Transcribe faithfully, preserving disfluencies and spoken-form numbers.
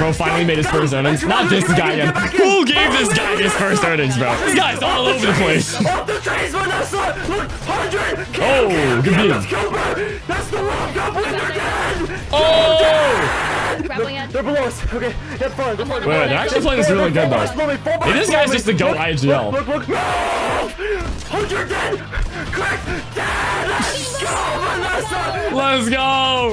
Bro finally made his first earnings. Not this guy again. Who gave this guy his first earnings, bro? This guy's all over the place. Oh, good deal. That's the World Cup winner, Dan! Oh! They're below us. Okay, that's fine. That's fine. Wait, they're actually playing this really good, though. Hey, this guy's just the GOAT I G L. Look, look, look. Let's go, Vanessa. Let's go.